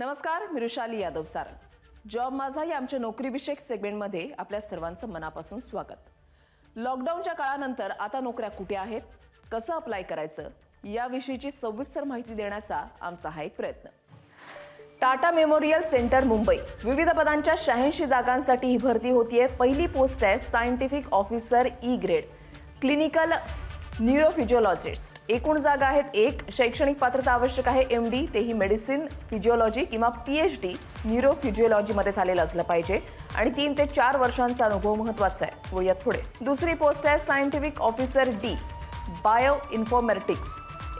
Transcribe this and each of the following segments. नमस्कार, मी रुशाली यादव सारंग. जॉब माझा या आमच्या नोकरीविषयक सेगमेंटमध्ये आपल्या सर्वांचं मनापासून स्वागत. लॉकडाऊनच्या काळानंतर आता नोकऱ्या कुठे आहेत, कसं अप्लाय करायचं याविषयीची सविस्तर माहिती देण्याचा आमचा हा एक प्रयत्न. टाटा मेमोरियल सेंटर मुंबई विविध पदांच्या 86 जागांसाठी ही भरती होती आहे. पहिली पोस्ट आहे scientific officer E grade, clinical neurophysiologist. एकूण जागा आहेत 1. शैक्षणिक पात्रता आवश्यक आहे MD, तेही मेडिसिन फिजिओलॉजी किंवा PhD न्यूरोफिजिओलॉजीमध्ये झालेलं असलं पाहिजे आणि 3 ते 4 वर्षांचा अनुभव महत्त्वाचा आहे. वळूयात पुढे. दुसरी पोस्ट आहे scientific officer D, bioinformatics.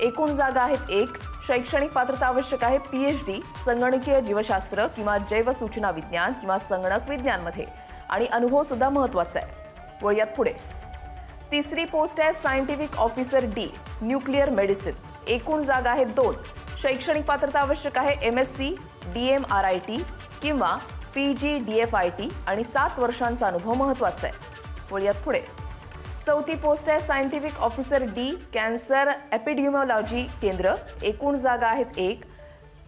एकूण जागा आहेत 1. शैक्षणिक पात्रता आवश्यक आहे PhD संगणकीय जीवशास्त्र किंवा जैवसूचना विज्ञान किंवा संगणक विज्ञानमध्ये आणि अनुभव सुद्धा महत्त्वाचा आहे. वळूयात पुढे. तिसरी पोस्ट आहे scientific officer D, nuclear medicine. एकूण जागा आहेत 2. शैक्षणिक पात्रता आवश्यक आहे MSc DMRIT किंवा PGDFIT आणि 7 वर्षांचा अनुभव महत्त्वाचा आहे. वळूयात पुढे. चौथी पोस्ट आहे scientific officer D, cancer epidemiology केंद्र. एकूण जागा आहेत 1.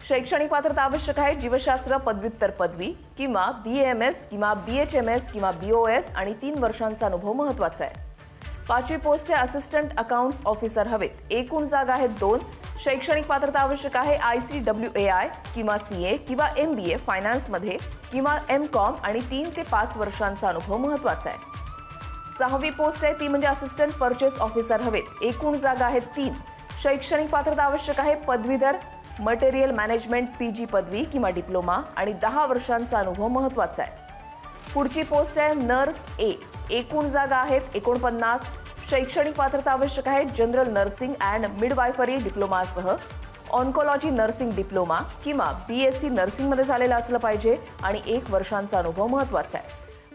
शैक्षणिक पात्रता आवश्यक आहे जीवशास्त्र पदव्युत्तर पदवी किंवा BMS किंवा BHMS किंवा BOS आणि 3 वर्षांचा अनुभव महत्त्वाचा आहे. पाचवी पोस्ट आहे असिस्टंट अकाउंट्स ऑफिसर हवेत. एकूण जागा आहेत 2. शैक्षणिक पात्रता आवश्यक आहे ICWAI किंवा CA किंवा MBA फायनान्समध्ये किंवा MCOM आणि 3 ते 5 वर्षांचा अनुभव महत्त्वाचा आहे. 6वी पोस्ट आहे ती म्हणजे असिस्टंट परचेस ऑफिसर हवेत. एकूण जागा आहेत 3. शैक्षणिक पात्रता आवश्यक आहे पदवीधर मटेरियल मॅनेजमेंट PG पदवी किंवा डिप्लोमा आणि 10 वर्षांचा अनुभव महत्त्वाचा आहे. पुढची पोस्ट आहे नर्स A. एकूण जागा आहेत 49. शैक्षणिक पात्रता आवश्यक आहे जनरल नर्सिंग अँड मिडवायफरी डिप्लोमासह ऑन्कोलॉजी नर्सिंग डिप्लोमा किंवा BSc नर्सिंगमध्ये झालेलं असलं पाहिजे आणि 1 वर्षांचा अनुभव महत्त्वाचा आहे.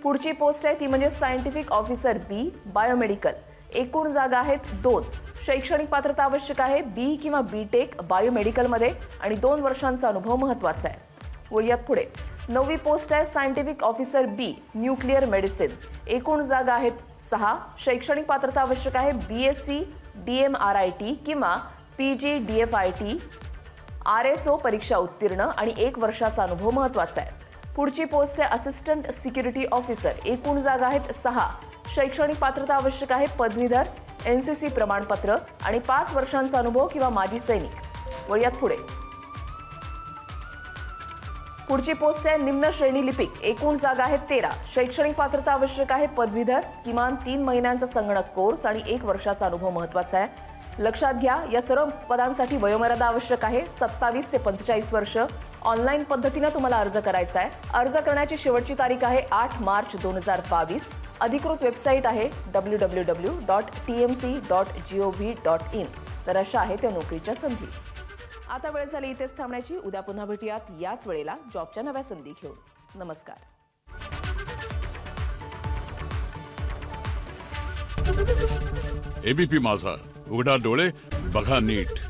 पुढची पोस्ट आहे ती म्हणजे सायंटिफिक ऑफिसर B, बायोमेडिकल. एकूण जागा आहेत 2. शैक्षणिक पात्रता आवश्यक आहे B किंवा BTech बायोमेडिकलमध्ये आणि 2 वर्षांचा अनुभव महत्त्वाचा आहे. वळूयात पुढे. 9वी पोस्ट आहे scientific officer B, nuclear medicine. एकूण जागा आहेत 6. शैक्षणिक पात्रता आवश्यक आहे BSc DMRIT किंवा PGDFIT RSO परीक्षा उत्तीर्ण आणि 1 वर्षाचा अनुभव महत्त्वाचा आहे. पुढची पोस्ट आहे असिस्टंट सिक्युरिटी ऑफिसर. एकूण जागा आहेत 6. शैक्षणिक पात्रता आवश्यक आहे पदवीधर NCC प्रमाणपत्र आणि 5 वर्षांचा अनुभव किंवा माजी सैनिक. वळूयात पुढे. पुढची पोस्ट आहे निम्न श्रेणी लिपिक. एकूण जागा आहेत 13. शैक्षणिक पात्रता आवश्यक आहे पदवीधर किमान 3 महिन्यांचा संगणक कोर्स आणि 1 वर्षाचा अनुभव महत्त्वाचा आहे. लक्षात घ्या, या सर्व पदांसाठी वयोमर्यादा आवश्यक आहे 27 ते 45 वर्ष. ऑनलाईन पद्धतीनं तुम्हाला अर्ज करायचा आहे. अर्ज करण्याची शेवटची तारीख आहे 8 मार्च 2022. अधिकृत वेबसाईट आहे www.tmc.gov.in. तर अशा आहे त्या नोकरीच्या संधी. आता वेळ झाली इथेच थांबण्याची. उद्या पुन्हा भेटूयात याच वेळेला जॉबच्या नव्या संधी घेऊन. नमस्कार. ABP माझा, उघडा डोळे, बघा नीट.